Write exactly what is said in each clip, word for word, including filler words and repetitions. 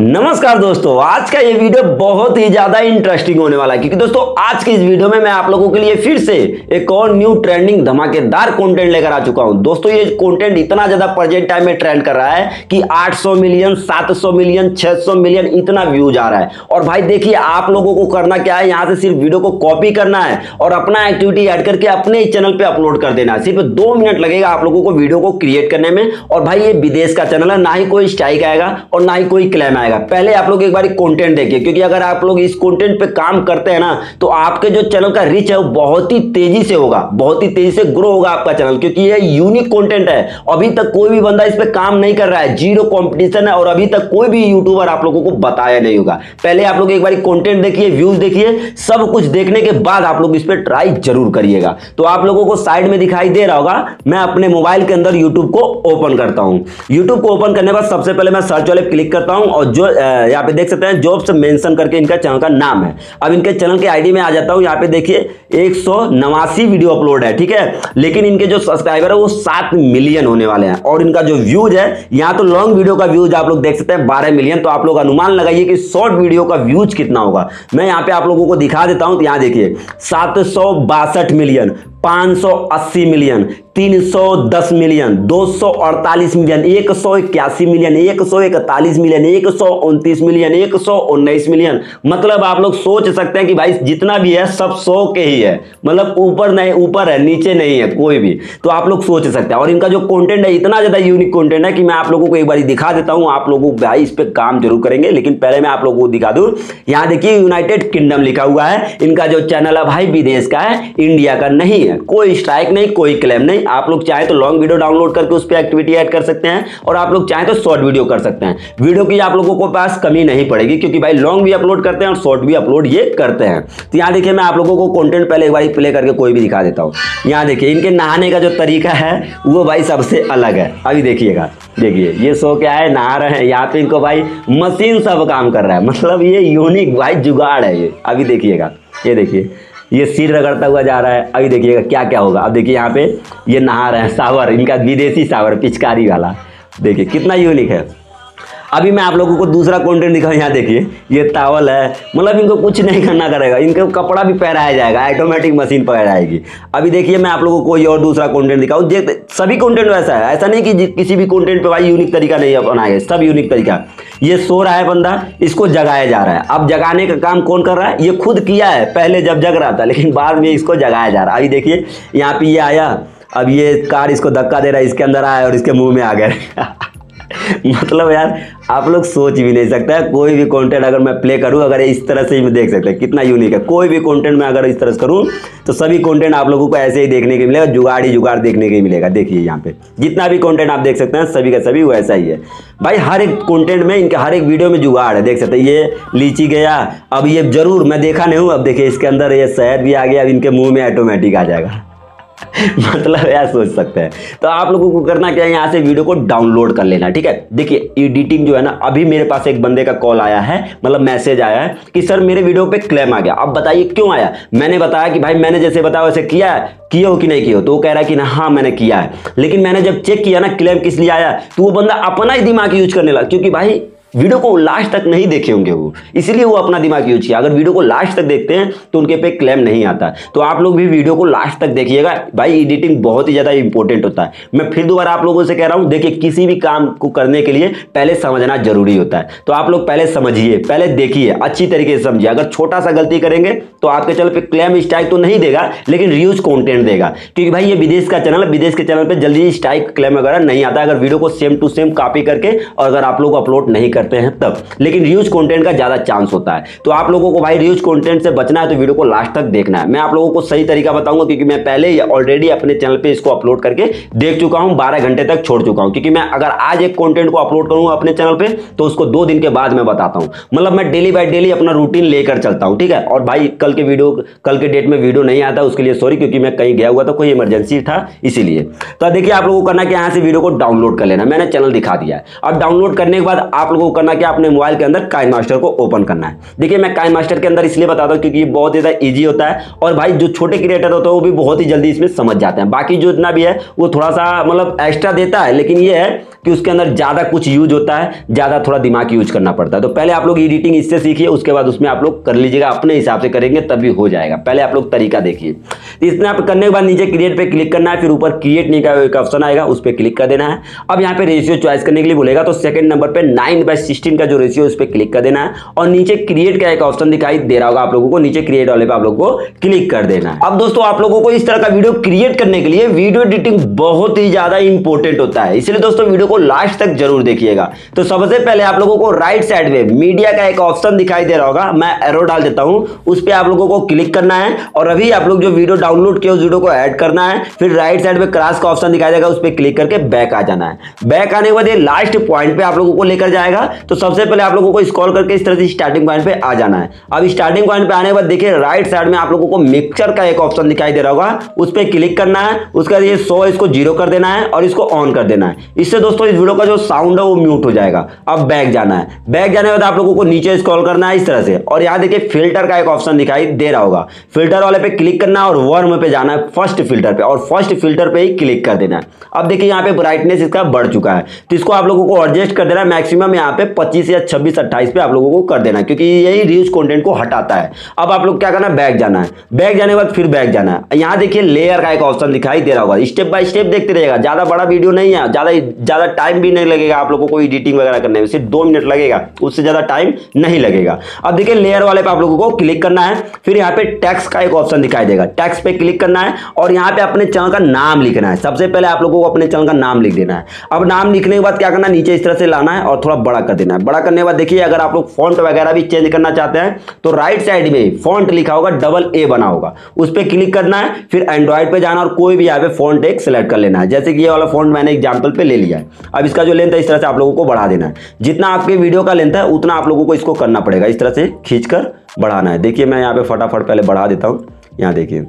नमस्कार दोस्तों, आज का ये वीडियो बहुत ही ज्यादा इंटरेस्टिंग होने वाला है क्योंकि दोस्तों आज के इस वीडियो में मैं आप लोगों के लिए फिर से एक और न्यू ट्रेंडिंग धमाकेदार कंटेंट लेकर आ चुका हूं। दोस्तों ये कंटेंट इतना ज्यादा प्रेजेंट टाइम में ट्रेंड कर रहा है कि आठ सौ मिलियन, सात सौ मिलियन, छह सौ मिलियन इतना व्यूज आ रहा है। और भाई देखिए, आप लोगों को करना क्या है, यहाँ से सिर्फ वीडियो को कॉपी करना है और अपना एक्टिविटी ऐड करके अपने चैनल पर अपलोड कर देना है। सिर्फ दो मिनट लगेगा आप लोगों को वीडियो को क्रिएट करने में। और भाई ये विदेश का चैनल है, ना ही कोई स्ट्राइक आएगा और ना ही कोई क्लेम। पहले आप लोग एक बार कंटेंट देखिए क्योंकि अगर आप लोग इस कंटेंट पे काम करते हैं ना तो आपके जो चैनल का रीच है वो बहुत ही तेजी से होगा, बहुत ही तेजी से ग्रो होगा आपका चैनल, क्योंकि ये यूनिक कंटेंट है। अभी तक कोई भी बंदा इस पे काम नहीं कर रहा है, जीरो कंपटीशन है और अभी तक कोई भी यूट्यूबर आप लोगों को बताया नहीं होगा। पहले आप लोग एक बार कंटेंट देखिए, व्यूज देखिए, सब कुछ देखने के बाद आप लोग इस पर ट्राई जरूर करिएगा। तो आप लोगों को साइड में दिखाई दे रहा होगा, मैं अपने मोबाइल के अंदर यूट्यूब को ओपन करता हूँ। यूट्यूब को ओपन करने के बाद सबसे पहले मैं सर्च वाले क्लिक करता हूँ और जो यहाँ पे देख सकते हैं जॉब्स मेंशन करके इनका चैनल का नाम है। अब इनके चैनल के आईडी में आ जाता हूँ। यहाँ पे देखिए एक सौ नवासी वीडियो अपलोड है, ठीक है, लेकिन इनके जो सब्सक्राइबर है वो सात मिलियन होने वाले हैं और इनका जो व्यूज है, यहाँ तो लॉन्ग वीडियो का व्यूज आप लोग देख सकते हैं बारह मिलियन। तो आप लोग अनुमान लगाइए कि शॉर्ट वीडियो का व्यूज कितना होगा। मैं यहाँ पे आप लोगों को दिखा देता हूँ। तो यहाँ देखिए सात सौ बासठ मिलियन, पाँच सौ अस्सी मिलियन, तीन सौ दस मिलियन, दो सौ अड़तालीस मिलियन, एक सौ इक्यासी मिलियन, एक सौ इकतालीस मिलियन, एक सौ उनतीस मिलियन, एक सौ उन्नीस मिलियन। मतलब आप लोग सोच सकते हैं कि भाई जितना भी है सब सौ के ही है, मतलब ऊपर नहीं ऊपर है, नीचे नहीं है कोई भी। तो आप लोग सोच सकते हैं। और इनका जो कंटेंट है इतना ज़्यादा यूनिक कंटेंट है कि मैं आप लोगों को एक बार दिखा देता हूँ, आप लोगों को भाई इस पर काम जरूर करेंगे। लेकिन पहले मैं आप लोगों को दिखा दूँ। यहाँ देखिए यूनाइटेड किंगडम लिखा हुआ है, इनका जो चैनल है भाई विदेश का है, इंडिया का नहीं है। कोई स्ट्राइक नहीं, कोई क्लेम नहीं। आप लोग चाहे तो लॉन्ग वीडियो डाउनलोड करके उस पे एक्टिविटी ऐड कर सकते हैं और आप लोग चाहे तो शॉर्ट वीडियो कर सकते हैं। वीडियो की आप लोगों को पास कमी नहीं पड़ेगी क्योंकि भाई लॉन्ग भी अपलोड करते हैं और शॉर्ट भी अपलोड ये करते हैं। तो यहाँ देखिए मैं आप लोगों को कंटेंट पहले एक बार प्ले करके कोई भी दिखा देता हूँ। यहाँ देखिए इनके नहाने का जो तरीका है वो भाई सबसे अलग है। अभी देखिएगा, देखिए ये सो क्या है, नहा रहे हैं। यहाँ पे इनको भाई मशीन सब काम कर रहा है, मतलब ये यूनिक भाई जुगाड़ है ये। अभी देखिएगा, ये देखिए ये सिर रगड़ता हुआ जा रहा है। अभी देखिएगा क्या क्या होगा। अब देखिए यहाँ पे ये नहा रहे हैं, सावर, इनका विदेशी सावर पिचकारी वाला, देखिए कितना यूनिक है। अभी मैं आप लोगों को दूसरा कंटेंट दिखाऊँ। यहाँ देखिए ये तावल है, मतलब इनको कुछ नहीं करना करेगा, इनका कपड़ा भी पहनाया जाएगा, ऑटोमेटिक मशीन पहनाएगी। अभी देखिए मैं आप लोगों को कोई और दूसरा कंटेंट दिखाऊँ। सभी कंटेंट वैसा है, ऐसा नहीं कि किसी भी कंटेंट पे भाई यूनिक तरीका नहीं अपनाएगा, सब यूनिक तरीका। ये सो रहा है बंदा, इसको जगाया जा रहा है। अब जगाने का काम कौन कर रहा है, ये खुद किया है, पहले जब जग रहा था लेकिन बाद में इसको जगाया जा रहा है। अभी देखिए यहाँ पे ये आया, अब ये कार इसको धक्का दे रहा है, इसके अंदर आया और इसके मुँह में आ गया। मतलब यार आप लोग सोच भी नहीं सकते हैं। कोई भी कंटेंट अगर मैं प्ले करूं, अगर इस तरह से ही देख सकते हैं कितना यूनिक है। कोई भी कंटेंट मैं अगर इस तरह से करूं तो सभी कंटेंट आप लोगों को ऐसे ही देखने के मिलेगा, जुगाड़ ही जुगाड़ देखने के मिलेगा। देखिए यहाँ पे जितना भी कंटेंट आप देख सकते हैं सभी का सभी वैसा ही है भाई। हर एक कंटेंट में, इनके हर एक वीडियो में जुगाड़ है, देख सकते हैं। ये लीची गया, अब ये जरूर मैं देखा नहीं हूँ। अब देखिए इसके अंदर ये शहद भी आ गया, अब इनके मुँह में ऑटोमेटिक आ जाएगा। मतलब यार सोच सकते हैं। तो आप लोगों को करना क्या है, यहाँ से वीडियो को डाउनलोड कर लेना, ठीक है। देखिए एडिटिंग जो है ना, अभी मेरे पास एक बंदे का कॉल आया है, मतलब मैसेज आया है कि सर मेरे वीडियो पे क्लेम आ गया। अब बताइए क्यों आया। मैंने बताया कि भाई मैंने जैसे बताया वैसे किया है, किए हो कि नहीं किए हो, तो वो कह रहा है कि ना हाँ मैंने किया है। लेकिन मैंने जब चेक किया ना क्लेम किस लिए आया, तो वो बंदा अपना ही दिमाग यूज करने लगा क्योंकि भाई वीडियो को लास्ट तक नहीं देखे होंगे वो, इसलिए वो अपना दिमाग यूज किया। अगर वीडियो को लास्ट तक देखते हैं तो उनके पे क्लेम नहीं आता। तो आप लोग भी वीडियो को लास्ट तक देखिएगा भाई, एडिटिंग बहुत ही ज़्यादा इंपॉर्टेंट होता है। मैं फिर दोबारा आप लोगों से कह रहा हूँ, देखिए किसी भी काम को करने के लिए पहले समझना जरूरी होता है। तो आप लोग पहले समझिए, पहले देखिए, अच्छी तरीके से समझिए। अगर छोटा सा गलती करेंगे तो आपके चैनल पर क्लेम स्ट्राइक तो नहीं देगा लेकिन रिव्यूज कॉन्टेंट देगा, क्योंकि भाई ये विदेश का चैनल है, विदेश के चैनल पर जल्दी स्ट्राइक क्लेम वगैरह नहीं आता। अगर वीडियो को सेम टू सेम कॉपी करके और अगर आप लोग अपलोड नहीं हैं तब, लेकिन रिव्यूज कंटेंट का ज्यादा चांस होता है। तो आप लोगों को भाई रिव्यूज कंटेंट से बचना है तो वीडियो को लास्ट तक देखना है। मैं आप लोगों को सही तरीका बताऊंगा क्योंकि मैं पहले ही ऑलरेडी अपने चैनल पे इसको अपलोड करके देख चुका हूं, बारह घंटे तक छोड़ चुका हूं। क्योंकि मैं अगर आज एक कंटेंट को अपलोड करूंगा अपने चैनल पे तो उसको दो दिन के बाद मैं बताता हूं, मतलब मैं डेली बाय डेली अपना रूटीन लेकर चलता हूं, ठीक है। और भाई कल के वीडियो कल के डेट में वीडियो नहीं आता उसके लिए सॉरी, क्योंकि मैं कहीं गया हुआ था, कोई इमरजेंसी था इसीलिए। तो देखिए आप लोगों को करना क्या, यहां से वीडियो को डाउनलोड कर लेना, मैंने चैनल दिखा दिया है। अब डाउनलोड करने के बाद आप लोगों करना क्या, अपने मोबाइल के अंदर काइन मास्टर को ओपन करना है। देखिए मैं काइन मास्टर के अंदर इसलिए बताता हूँ क्योंकि ये बहुत ज़्यादा ईजी होता है और भाई जो छोटे क्रिएटर होते हैं वो भी बहुत ही जल्दी इसमें समझ जाते हैं। बाकी जो इतना भी है वो थोड़ा सा मतलब एक्स्ट्रा देता है, लेकिन ये है कि उसके अंदर ज़्यादा कुछ यूज होता है, ज़्यादा थोड़ा दिमाग यूज करना पड़ता है। तो पहले आप लोग एडिटिंग इससे सीखिए, उसके बाद उसमें आप लोग कर लीजिएगा, अपने हिसाब से करेंगे तभी हो जाएगा। पहले आप लोग तरीका देखिए। इसमें आप करने के बाद नीचे क्रिएट पे क्लिक करना है, फिर ऊपर क्रिएट नहीं का एक ऑप्शन आएगा उस पर क्लिक कर देना है। अब यहाँ पे रेशियो चॉइस करने के लिए बोलेगा, तो सेकंड नंबर पे नाइन बाय सिक्सटीन का जो रेशियो उस पर क्लिक कर देना है और नीचे क्रिएट का एक ऑप्शन दिखाई दे रहा होगा आप लोगों को, नीचे क्रिएट वाले पे आप लोगों को क्लिक कर देना है। अब दोस्तों आप लोगों को इस तरह का वीडियो क्रिएट करने के लिए वीडियो एडिटिंग बहुत ही ज्यादा इंपॉर्टेंट होता है, इसलिए दोस्तों वीडियो को लास्ट तक जरूर देखिएगा। तो सबसे पहले आप लोगों को राइट साइड में मीडिया का एक ऑप्शन दिखाई दे रहा होगा, मैं एरो डाल देता हूँ, उस पर आप लोगों को क्लिक करना है और अभी आप लोग जो वीडियो डाउनलोड किया उस वीडियो को ऐड करना है। फिर राइट साइड में क्रॉस का ऑप्शन दिखाई देगा, उस पर क्लिक करके बैक आ जाना है। बैक आने के बाद ये लास्ट पॉइंट पे आप लोगों को लेकर जाएगा। तो सबसे पहले आप लोगों को स्क्रॉल करके इस तरह से स्टार्टिंग पॉइंट पे आ जाना है। अब स्टार्टिंग पॉइंट पे आने के बाद देखिए राइट साइड में आप लोगों को मिक्सचर का एक ऑप्शन दिखाई दे रहा होगा, उस पर क्लिक करना है। उसका ये सौ इसको जीरो कर देना है और इसको ऑन कर देना है। इससे दोस्तों इस वीडियो का जो साउंड है वो म्यूट हो जाएगा। अब बैक जाना है, बैक जाने के बाद आप लोगों को नीचे स्क्रॉल करना है इस तरह से और यहाँ देखिए फिल्टर का एक ऑप्शन दिखाई दे रहा होगा, फिल्टर वाले पे क्लिक करना है और वर्म पे जाना है, फर्स्ट फिल्टर पे, और फर्स्ट फिल्टर पे ही क्लिक कर देना है। अब देखिए यहाँ पे ब्राइटनेस इसका बढ़ चुका है, तो इसको आप लोगों को एडजस्ट कर देना है। मैक्सिमम यहाँ पे पच्चीस या छब्बीस अट्ठाईस पे आप लोगों को कर देना है क्योंकि यही रील्स कंटेंट को हटाता है। अब आप लोग क्या करना है, बैक जाना है, बैक जाने के बाद फिर बैक जाना है। यहाँ देखिए लेयर का एक ऑप्शन दिखाई दे रहा होगा, स्टेप बाय स्टेप देखते रहेगा, ज्यादा बड़ा वीडियो नहीं है, ज्यादा ज्यादा टाइम भी नहीं लगेगा आप लोगों को एडिटिंग वगैरह करने में, सिर्फ दो मिनट लगेगा, उससे ज्यादा टाइम नहीं लगेगा। अब देखिए लेयर वाले पे आप लोगों को क्लिक करना है, फिर यहाँ पे टेक्स्ट का एक ऑप्शन दिखाई देगा, टेक्स्ट पे क्लिक करना है और यहाँ पे अपने चैनल का नाम लिखना है। सबसे पहले आप लोगों को अपने चैनल का नाम लिख देना है। अब नाम लिखने के बाद क्या करना है, नीचे इस तरह से लाना है और थोड़ा बड़ा कर देना है। बड़ा करने के बाद देखिए अगर आप लोग फॉन्ट वगैरह भी चेंज करना चाहते हैं तो राइट साइड में फॉन्ट लिखा होगा, डबल ए बना होगा, उस पर क्लिक करना है। फिर एंड्रॉइड पे जाना और कोई भी यहाँ पे फॉन्ट एक सिलेक्ट कर लेना है, जैसे कि ये वाला फॉन्ट मैंने एग्जाम्पल पे ले लिया है। अब इसका जो लेंथ है इस तरह से आप लोगों को बढ़ा देना है, जितना आपके वीडियो का लेंथ है उतना आप लोगों को इसको करना पड़ेगा, इस तरह से खींचकर बढ़ाना है। देखिए मैं यहाँ पे फटाफट पहले बढ़ा देता हूँ, यहाँ देखिए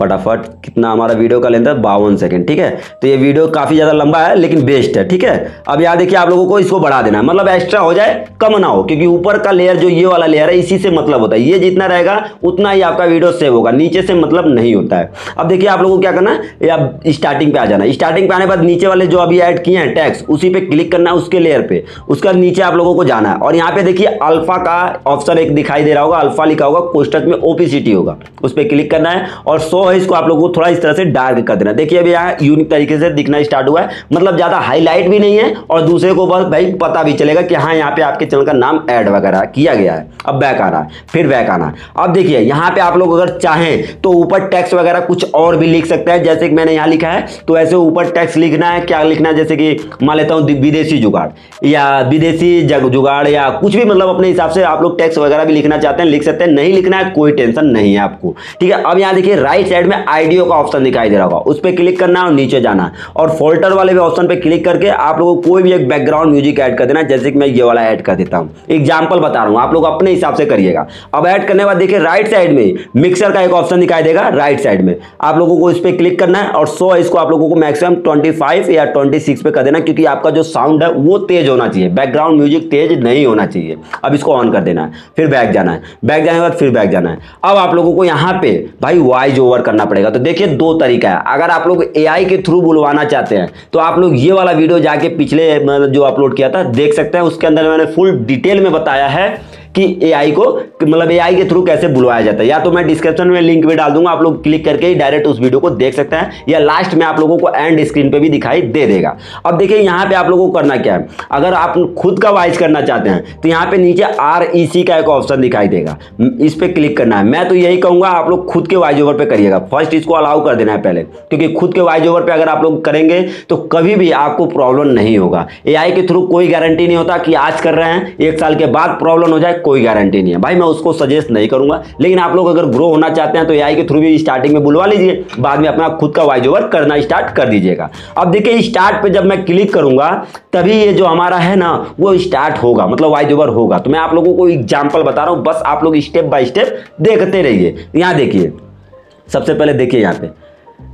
फटाफट कितना हमारा वीडियो का लेंथ है, बावन सेकंड, ठीक है। तो ये वीडियो काफ़ी ज़्यादा लंबा है लेकिन बेस्ट है, ठीक है। अब यहाँ देखिए आप लोगों को इसको बढ़ा देना है, मतलब एक्स्ट्रा हो जाए कम ना हो, क्योंकि ऊपर का लेयर जो ये वाला लेयर है इसी से मतलब होता है, ये जितना रहेगा उतना ही आपका वीडियो सेव होगा, नीचे से मतलब नहीं होता है। अब देखिए आप लोगों को क्या करना है, अब स्टार्टिंग पे आ जाना है, स्टार्टिंग पे आने के बाद नीचे वाले जो अभी ऐड किए हैं टैक्स उसी पर क्लिक करना है, उसके लेयर पे, उसका नीचे आप लोगों को जाना है और यहाँ पे देखिए अल्फा का ऑप्शन एक दिखाई दे रहा होगा, अल्फा लिखा होगा, कोष्टक में ओपिसिटी होगा, उस पर क्लिक करना है और सौ इसको आप लोगों को थोड़ा इस तरह से डार्क कर देना। देखिए अभी यहाँ यूनिक तरीके से दिखना स्टार्ट हुआ है, मतलब ज्यादा हाईलाइट भी नहीं है और दूसरे को बस भाई पता भी चलेगा कि हाँ यहाँ पे आपके चैनल का नाम ऐड वगैरह किया गया है। अब बैक आना है, फिर बैक आना है। अब देखिए यहाँ पे आप लोग अगर चाहें तो ऊपर टैक्स वगैरह कुछ और भी लिख सकते हैं, जैसे कि मैंने यहाँ लिखा है तो ऐसे ऊपर टैक्स लिखना है। क्या लिखना है, जैसे कि मान लेता हूँ विदेशी जुगाड़ या विदेशी जुगाड़ या कुछ भी, मतलब अपने हिसाब से आप लोग टैक्स वगैरह भी लिखना चाहते हैं लिख सकते हैं, नहीं लिखना है कोई टेंशन नहीं है आपको, ठीक है। अब यहाँ देखिए राइट साइड में आईडियो का ऑप्शन दिखाई दे रहा होगा, उस पर क्लिक करना और नीचे जाना और फोल्डर वाले भी ऑप्शन पे क्लिक करके आप लोगों को कोई भी एक बैकग्राउंड म्यूजिक ऐड कर देना, जैसे कि मैं ये वाला ऐड कर देता हूँ, एग्जांपल बता रहा हूँ, आप लोग अपने हिसाब से करिएगा। अब ऐड करने के बाद देखिए राइट साइड में मिक्सर का एक ऑप्शन दिखाई देगा, राइट साइड में आप लोगों को इस पर क्लिक करना है और सौ इसको आप लोगों को मैक्सिमम ट्वेंटी फाइव या ट्वेंटी सिक्स पे कर देना, क्योंकि आपका जो साउंड है वो तेज होना चाहिए, बैकग्राउंड म्यूजिक तेज नहीं होना चाहिए। अब इसको ऑन कर देना है, फिर बैक जाना है, बैक जाने के बाद फिर बैक जाना है। अब आप लोगों को यहाँ पे भाई वॉइस ओवर करना पड़ेगा, तो देखिए दो तरीका है। अगर आप लोग एआई के थ्रू बुलवाना चाहते हैं तो आप लोग ये वाला वीडियो जाके पिछले जो अपलोड किया था देख सकते हैं, उसके अंदर मैंने फुल डिटेल में बताया है कि एआई को मतलब एआई के थ्रू कैसे बुलवाया जाता है, या तो मैं डिस्क्रिप्शन में लिंक भी डाल दूंगा, आप लोग क्लिक करके ही डायरेक्ट उस वीडियो को देख सकते हैं, या लास्ट में आप लोगों को एंड स्क्रीन पे भी दिखाई दे देगा। अब देखिए यहाँ पे आप लोगों को करना क्या है, अगर आप खुद का वॉइस करना चाहते हैं तो यहाँ पे नीचे आर ई सी का एक ऑप्शन दिखाई देगा, इस पर क्लिक करना है। मैं तो यही कहूँगा आप लोग खुद के वॉइस ओवर पर करिएगा, फर्स्ट इसको अलाउ कर देना है पहले, क्योंकि खुद के वॉइस ओवर पर अगर आप लोग करेंगे तो कभी भी आपको प्रॉब्लम नहीं होगा। एआई के थ्रू कोई गारंटी नहीं होता कि आज कर रहे हैं एक साल के बाद प्रॉब्लम हो जाए, कोई गारंटी नहीं है भाई, मैं उसको सजेस्ट नहीं करूंगा। लेकिन आप लोग अगर ग्रो होना चाहते हैं तो एआई के थ्रू भी स्टार्टिंग में बुलवा लीजिए, बाद में अपना खुद का वॉइस ओवर करना स्टार्ट कर दीजिएगा। अब देखिए स्टार्ट पे जब मैं क्लिक करूंगा तभी ये जो हमारा है ना वो स्टार्ट होगा, मतलब वॉइस ओवर होगा। तो मैं आप लोगों को एग्जाम्पल बता रहा हूँ, बस आप लोग स्टेप बाय स्टेप देखते रहिए। यहाँ देखिए सबसे पहले देखिए यहाँ पे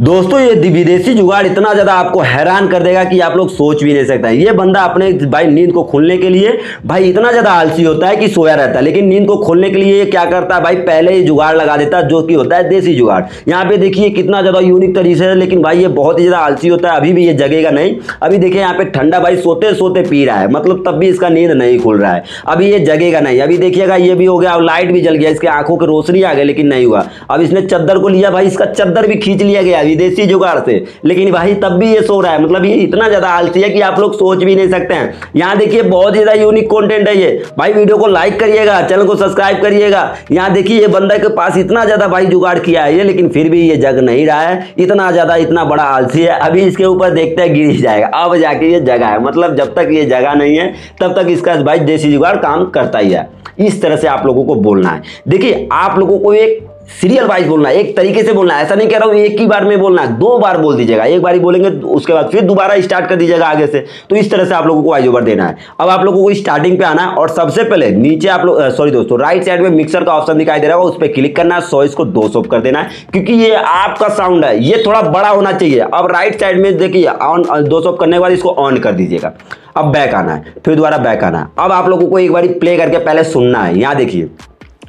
दोस्तों ये विदेशी जुगाड़ इतना ज़्यादा आपको हैरान कर देगा कि आप लोग सोच भी नहीं सकते हैं। ये बंदा अपने भाई नींद को खोलने के लिए भाई इतना ज़्यादा आलसी होता है कि सोया रहता है, लेकिन नींद को खोलने के लिए ये क्या करता है भाई, पहले ही जुगाड़ लगा देता है जो कि होता है देसी जुगाड़। यहाँ पे देखिए कितना ज़्यादा यूनिक तरीके है, लेकिन भाई ये बहुत ही ज़्यादा आलसी होता है, अभी भी ये जगेगा नहीं। अभी देखिए यहाँ पे ठंडा भाई सोते सोते पी रहा है, मतलब तब भी इसका नींद नहीं खुल रहा है, अभी ये जगेगा नहीं। अभी देखिएगा ये भी हो गया और लाइट भी जल गया, इसके आंखों की रोशनी आ गई लेकिन नहीं हुआ। अब इसने चादर को लिया भाई, इसका चादर भी खींच लिया गया विदेशी जुगाड़ से, लेकिन भाई तब भी ये सो रहा है। मतलब ये इतना ज्यादा आलसी है कि आप लोग सोच भी नहीं सकते हैं। यहाँ देखिए बहुत ज्यादा यूनिक कंटेंट है ये भाई, वीडियो को लाइक करिएगा, चैनल को सब्सक्राइब करिएगा। यहाँ देखिए ये बंदे के पास इतना ज्यादा भाई जुगाड़ किया है ये, लेकिन फिर भी ये जग नहीं रहा है, इतना ज्यादा इतना बड़ा आलसी है। अभी इसके ऊपर देखते हैं गिर जाएगा, अब जाके ये जगा है, मतलब जब तक ये जगा नहीं है तब तक इसका भाई देसी जुगाड़ काम करता ही है। इस तरह से आप लोगों को बोलना है। देखिए आप लोगों को एक सीरियल वाइज बोलना है, एक तरीके से बोलना है, ऐसा नहीं कह रहा हूँ एक ही बार में बोलना है, दो बार बोल दीजिएगा, एक बार ही बोलेंगे उसके बाद फिर दोबारा स्टार्ट कर दीजिएगा आगे से। तो इस तरह से आप लोगों को वॉइस ओवर देना है। अब आप लोगों को स्टार्टिंग पे आना है और सबसे पहले नीचे आप लोग सॉरी दोस्तों राइट साइड में मिक्सर का ऑप्शन दिखाई दे रहा है, उस पर क्लिक करना है, सॉइस को दो सौ कर देना है क्योंकि ये आपका साउंड है, ये थोड़ा बड़ा होना चाहिए। अब राइट साइड में देखिए ऑन दो सौ करने के बाद इसको ऑन कर दीजिएगा। अब बैक आना है, फिर दोबारा बैक आना है। अब आप लोगों को एक बार प्ले करके पहले सुनना है। यहाँ देखिए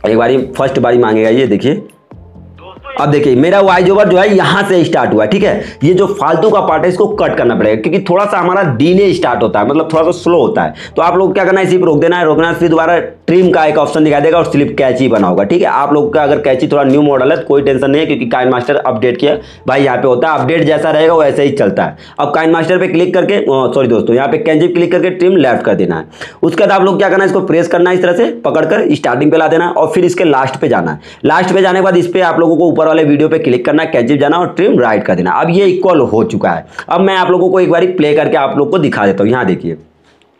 एक बारी फर्स्ट बारी मांगेगा, ये देखिए। अब देखिए मेरा वॉइस ओवर जो है यहाँ से स्टार्ट हुआ है, ठीक है। ये जो फालतू का पार्ट है इसको कट करना पड़ेगा क्योंकि थोड़ा सा हमारा डीले स्टार्ट होता है, मतलब थोड़ा सा स्लो होता है। तो आप लोग क्या करना है, इसी पर रोक देना है। रोकना है फिर दोबारा ट्रिम का एक ऑप्शन दिखाई देगा और स्लिप कैची बना होगा, ठीक है। आप लोग का अगर कैची थोड़ा न्यू मॉडल है तो कोई टेंशन नहीं है क्योंकि काइन मास्टर अपडेट किया भाई यहाँ पे होता है, अपडेट जैसा रहेगा वैसे ही चलता है। अब काइन मास्टर पे क्लिक करके सॉरी दोस्तों यहाँ पे कैंजिप क्लिक करके ट्रिम लेफ्ट कर देना है। उसके बाद आप लोग क्या करना है, इसको प्रेस करना है इस तरह से पकड़कर स्टार्टिंग पे ला देना और फिर इसके लास्ट पे जाना है। लास्ट पे जाने के बाद इस पर आप लोगों को ऊपर वाले वीडियो पे क्लिक करना, कैंजिप जाना और ट्रिम राइट कर देना। अब ये इक्वल हो चुका है। अब मैं आप लोगों को एक बार प्ले करके आप लोग को दिखा देता हूँ। यहाँ देखिए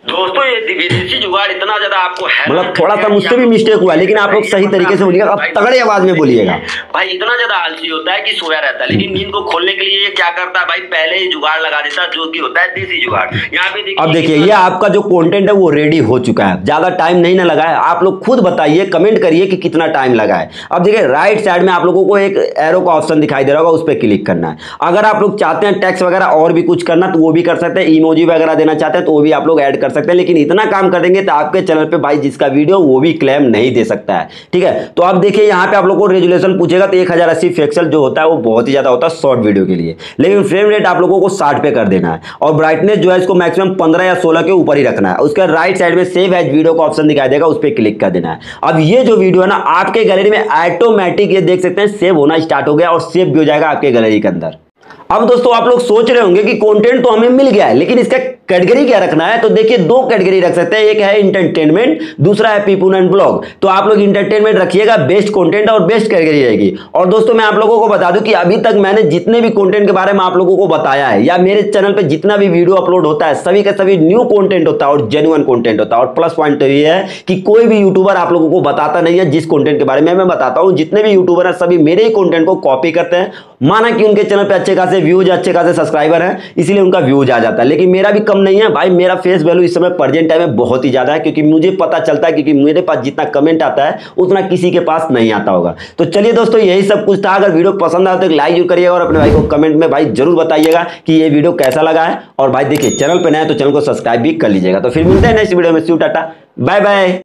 दोस्तों ये विदेशी जुगाड़ इतना ज़्यादा आपको मतलब थोड़ा सा मुझसे भी मिस्टेक हुआ, लेकिन आप लोग सही तरीके से बोलिएगा, आप तगड़े आवाज में बोलिएगा। भाई इतना ज़्यादा आलसी होता है कि सोया रहता है, लेकिन नींद को खोलने के लिए ये क्या करता है भाई, पहले ही जुगाड़ लगा देता है जो कि होता है देसी जुगाड़। यहाँ पे अब देखिए ये आपका जो कॉन्टेंट है वो रेडी हो चुका है, ज़्यादा टाइम नहीं ना लगा है। आप लोग खुद बताइए, कमेंट करिए कि कितना टाइम लगा है। अब देखिए राइट साइड में आप लोगों को एक एरो का ऑप्शन दिखाई दे रहा होगा, उस पर क्लिक करना है। अगर आप लोग चाहते हैं टैक्स वगैरह और भी कुछ करना तो वो भी कर सकते हैं, इमोजी वगैरह देना चाहते हैं तो वो भी आप लोग ऐड कर सकते हैं, लेकिन इतना काम कर देंगे तो आपके चैनल पे भाई जिसका वीडियो वो भी क्लेम नहीं दे सकता है, ठीक है। तो आप देखिए यहाँ पे आप लोगों को रेजुलेशन पूछेगा तो एक हजार अस्सी पिक्सल जो होता है वो बहुत ही ज्यादा होता है शॉर्ट वीडियो के लिए, लेकिन फ्रेम रेट आप लोगों को साठ पे कर देना है और ब्राइटनेस जो है इसको मैक्सिमम पंद्रह या सोलह के ऊपर ही रखना है। उसके राइट साइड में सेव एज वीडियो का ऑप्शन दिखाई देगा, उस पर क्लिक कर देना है। अब ये जो वीडियो है ना आपके गैलरी में ऑटोमेटिक ये देख सकते हैं सेव होना स्टार्ट हो गया और सेव भी हो जाएगा आपके गैलरी के अंदर। अब दोस्तों आप लोग सोच रहे होंगे कि कंटेंट तो हमें मिल गया है, लेकिन इसका कैटेगरी क्या रखना है, तो देखिए दो कैटेगरी रख सकते हैं, एक है इंटरटेनमेंट, दूसरा है पीपल एंड ब्लॉग। तो आप लोग इंटरटेनमेंट रखिएगा, बेस्ट कंटेंट और बेस्ट कैटेगरी रहेगी। और दोस्तों मैं आप लोगों को बता दूं कि अभी तक मैंने जितने भी कंटेंट के बारे में आप लोगों को बताया है या मेरे चैनल पर जितना भी वीडियो अपलोड होता है सभी का सभी न्यू कॉन्टेंट होता है और जेन्युइन कॉन्टेंट होता है। और प्लस पॉइंट ये है कि कोई भी यूट्यूबर आप लोगों को बताता नहीं है जिस कॉन्टेंट के बारे में मैं बताता हूँ। जितने भी यूट्यूबर है सभी मेरे ही कॉन्टेंट को कॉपी करते हैं, माना कि उनके चैनल पर अच्छे खासे व्यूज अच्छे खासे सब्सक्राइबर हैं इसलिए उनका व्यूज आ जाता है, लेकिन मेरा भी कम नहीं है भाई। मेरा फेस वैल्यू इस समय प्रेजेंट टाइम में बहुत ही ज्यादा है क्योंकि मुझे पता चलता है क्योंकि मेरे पास जितना कमेंट आता है उतना किसी के पास नहीं आता होगा। तो चलिए दोस्तों यही सब कुछ था। अगर वीडियो पसंद आए तो एक लाइक जरूर करिएगा और अपने भाई को कमेंट में भाई जरूर बताइएगा कि ये वीडियो कैसा लगा है। और भाई देखिए चैनल पर नया तो चैनल को सब्सक्राइब भी कर लीजिएगा। तो फिर मिलते हैं नेक्स्ट वीडियो में। सी यू, टाटा, बाय बाय।